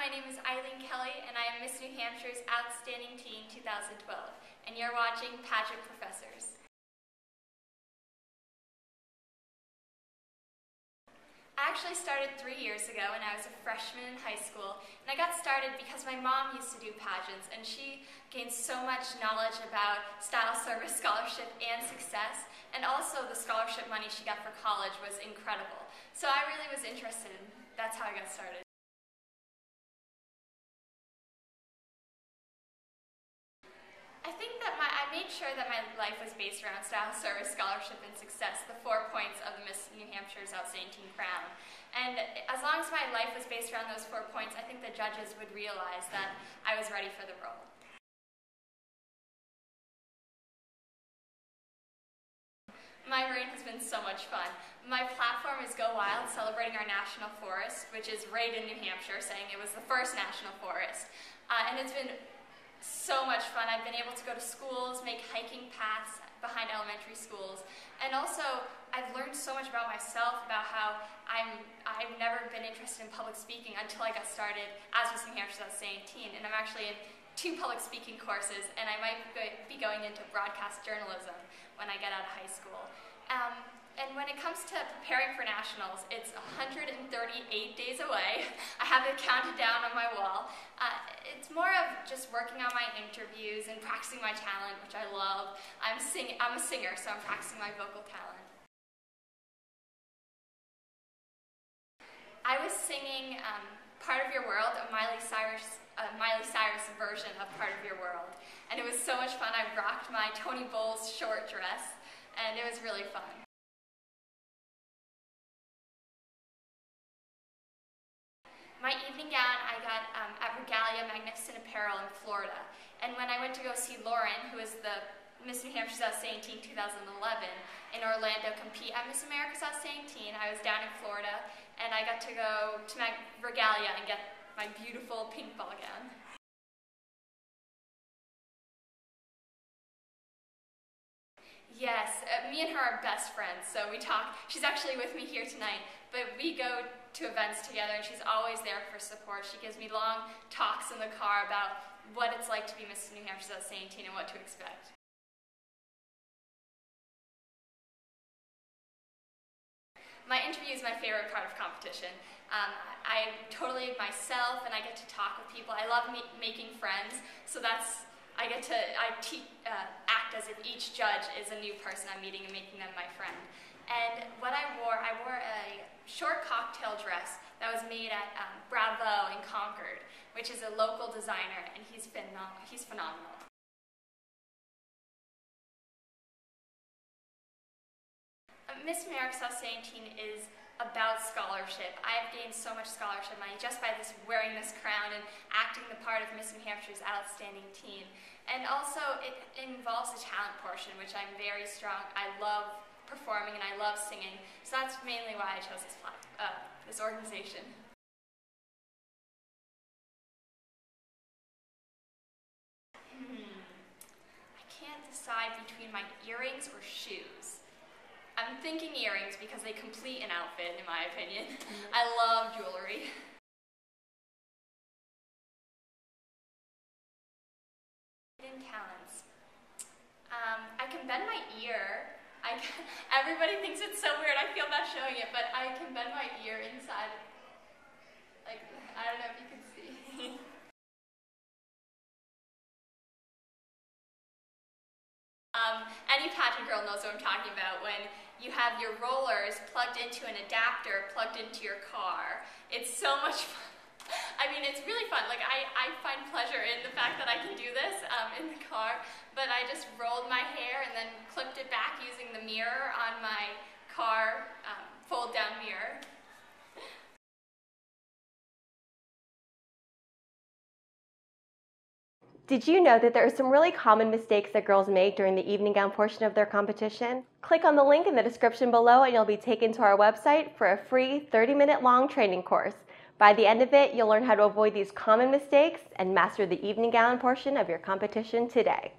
my name is Eileen Kelley, and I am Miss New Hampshire's Outstanding Teen 2012, and you're watching Pageant Professors. I actually started 3 years ago when I was a freshman in high school, and I got started because my mom used to do pageants, and she gained so much knowledge about style, service, scholarship, and success, and also the scholarship money she got for college was incredible. So I really was interested, and that's how I got started. Sure that my life was based around style, service, scholarship, and success, the 4 points of the Miss New Hampshire's Outstanding Teen crown. And as long as my life was based around those 4 points, I think the judges would realize that I was ready for the role. My reign has been so much fun. My platform is Go Wild, celebrating our national forest, which is right in New Hampshire, saying it was the first national forest. And it's been so much fun. I've been able to go to schools, make hiking paths behind elementary schools, and also I've learned so much about myself, about how I've never been interested in public speaking until I got started as Miss New Hampshire's Outstanding Teen, and I'm actually in 2 public speaking courses, and I might be going into broadcast journalism when I get out of high school. And when it comes to preparing for nationals, it's 138 days away. I have it counted down on my wall. It's more of just working on my interviews and practicing my talent, which I love. I'm a singer, so I'm practicing my vocal talent. I was singing Part of Your World, Miley Cyrus version of Part of Your World, and it was so much fun. I rocked my Tony Bowles short dress, and it was really fun. My evening gown I got at Regalia Magnificent Apparel in Florida. And when I went to go see Lauren, who is the Miss New Hampshire's Outstanding Teen 2011 in Orlando, compete at Miss America's Outstanding Teen, I was down in Florida, and I got to go to my Regalia and get my beautiful pink ball gown. Yes, me and her are best friends, so we talk. She's actually with me here tonight, but we go to events together, and she's always there for support. She gives me long talks in the car about what it's like to be Miss New Hampshire's Outstanding Teen and what to expect. My interview is my favorite part of competition. I'm totally myself, and I get to talk with people. I love making friends, so that's, I act as if each judge is a new person I'm meeting and making them my friend. And what I wore a short cocktail dress that was made at Bravo in Concord, which is a local designer, and he's phenomenal. Miss Merrick's Outstanding Teen is about scholarship. I have gained so much scholarship money just by this wearing this crown and acting the part of Miss New Hampshire's Outstanding Teen. And also, it involves the talent portion, which I'm very strong. I love performing, and I love singing, so that's mainly why I chose this organization. I can't decide between my earrings or shoes. I'm thinking earrings because they complete an outfit, in my opinion. I love jewelry. Hidden talents. I can bend my ear. Everybody thinks it's so weird, I feel bad showing it, but I can bend my ear inside. Like, I don't know if you can see. Any pageant girl knows what I'm talking about when you have your rollers plugged into an adapter, plugged into your car. It's so much fun. I mean, it's really fun. Like, I find pleasure in the fact that I can do this in the car, but I just rolled my hair and then clipped it back using the mirror on my car fold-down mirror. Did you know that there are some really common mistakes that girls make during the evening gown portion of their competition? Click on the link in the description below and you'll be taken to our website for a free 30-minute long training course. By the end of it, you'll learn how to avoid these common mistakes and master the evening gown portion of your competition today.